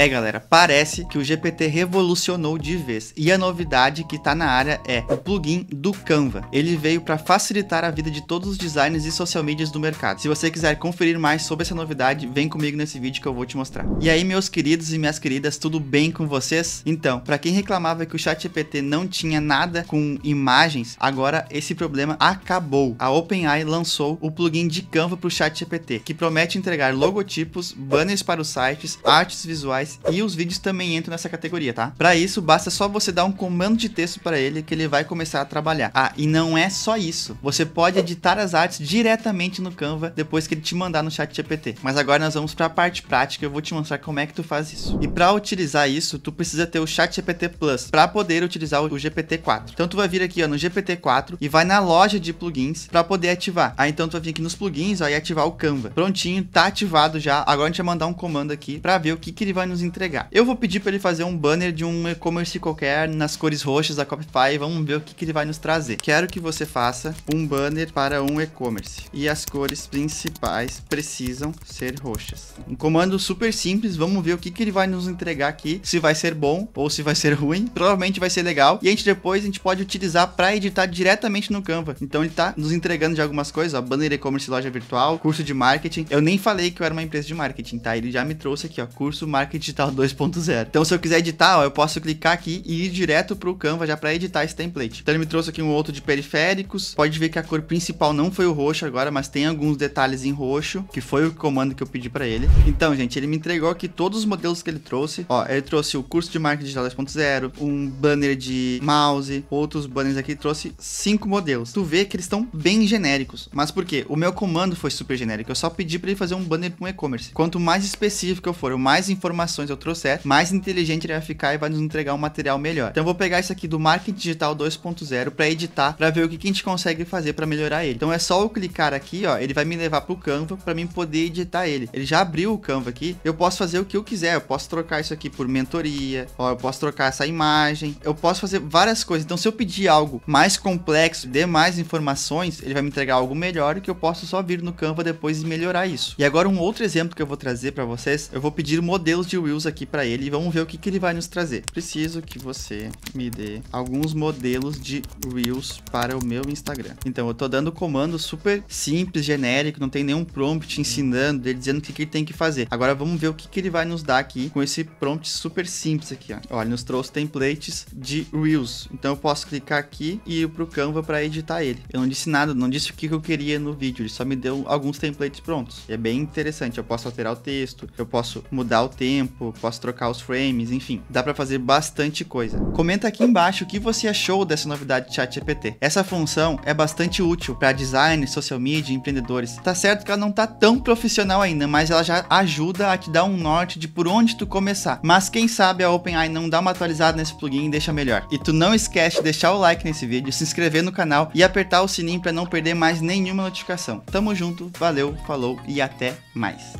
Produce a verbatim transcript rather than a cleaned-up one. É, galera, parece que o G P T revolucionou de vez. E a novidade que tá na área é o plugin do Canva. Ele veio para facilitar a vida de todos os designers e social medias do mercado. Se você quiser conferir mais sobre essa novidade, vem comigo nesse vídeo que eu vou te mostrar. E aí, meus queridos e minhas queridas, tudo bem com vocês? Então, para quem reclamava que o ChatGPT não tinha nada com imagens, agora esse problema acabou. A OpenAI lançou o plugin de Canva para o ChatGPT, que promete entregar logotipos, banners para os sites, artes visuais, e os vídeos também entram nessa categoria, tá? Para isso, basta só você dar um comando de texto para ele que ele vai começar a trabalhar. Ah, e não é só isso. Você pode editar as artes diretamente no Canva depois que ele te mandar no ChatGPT. Mas agora nós vamos para a parte prática, eu vou te mostrar como é que tu faz isso. E para utilizar isso, tu precisa ter o ChatGPT Plus para poder utilizar o G P T quatro. Então tu vai vir aqui, ó, no G P T quatro e vai na loja de plugins para poder ativar. Aí então tu vai vir aqui nos plugins, ó, e ativar o Canva. Prontinho, tá ativado já. Agora a gente vai mandar um comando aqui para ver o que que ele vai nos entregar. Eu vou pedir para ele fazer um banner de um e-commerce qualquer nas cores roxas da Copify. Vamos ver o que que ele vai nos trazer. Quero que você faça um banner para um e-commerce e as cores principais precisam ser roxas. Um comando super simples. Vamos ver o que que ele vai nos entregar aqui, se vai ser bom ou se vai ser ruim. Provavelmente vai ser legal e a gente depois a gente pode utilizar para editar diretamente no Canva. Então ele tá nos entregando de algumas coisas, ó, banner e-commerce, loja virtual, curso de marketing. Eu nem falei que eu era uma empresa de marketing, tá? Ele já me trouxe aqui, ó, curso marketing digital dois ponto zero. Então se eu quiser editar, ó, eu posso clicar aqui e ir direto pro Canva já para editar esse template. Então ele me trouxe aqui um outro de periféricos. Pode ver que a cor principal não foi o roxo agora, mas tem alguns detalhes em roxo, que foi o comando que eu pedi para ele. Então, gente, ele me entregou aqui todos os modelos que ele trouxe. Ó, ele trouxe o curso de marketing digital dois ponto zero, um banner de mouse, outros banners aqui, trouxe cinco modelos. Tu vê que eles estão bem genéricos. Mas por quê? O meu comando foi super genérico. Eu só pedi para ele fazer um banner para um e-commerce. Quanto mais específico eu for, mais informações eu trouxer, mais inteligente ele vai ficar e vai nos entregar um material melhor. Então eu vou pegar isso aqui do marketing digital dois ponto zero para editar, para ver o que que a gente consegue fazer para melhorar ele. Então é só eu clicar aqui, ó, ele vai me levar pro Canva para mim poder editar ele. Ele já abriu o Canva aqui. Eu posso fazer o que eu quiser. Eu posso trocar isso aqui por mentoria, ó, eu posso trocar essa imagem. Eu posso fazer várias coisas. Então se eu pedir algo mais complexo, dê mais informações, ele vai me entregar algo melhor que eu posso só vir no Canva depois e melhorar isso. E agora um outro exemplo que eu vou trazer para vocês, eu vou pedir modelos de Reels aqui para ele e vamos ver o que que ele vai nos trazer. Preciso que você me dê alguns modelos de Reels para o meu Instagram. Então eu tô dando comando super simples, genérico, não tem nenhum prompt ensinando, ele dizendo o que que ele tem que fazer. Agora vamos ver o que que ele vai nos dar aqui com esse prompt super simples aqui, ó. Ó, ele nos trouxe templates de Reels. Então eu posso clicar aqui e ir pro Canva para editar ele. Eu não disse nada, não disse o que que eu queria no vídeo, ele só me deu alguns templates prontos. É bem interessante, eu posso alterar o texto, eu posso mudar o tempo, posso trocar os frames, enfim, dá para fazer bastante coisa. Comenta aqui embaixo o que você achou dessa novidade de ChatGPT. Essa função é bastante útil para design, social media, empreendedores. Tá certo que ela não tá tão profissional ainda, mas ela já ajuda a te dar um norte de por onde tu começar. Mas quem sabe a OpenAI não dá uma atualizada nesse plugin e deixa melhor. E tu não esquece de deixar o like nesse vídeo, se inscrever no canal e apertar o sininho para não perder mais nenhuma notificação. Tamo junto, valeu, falou e até mais.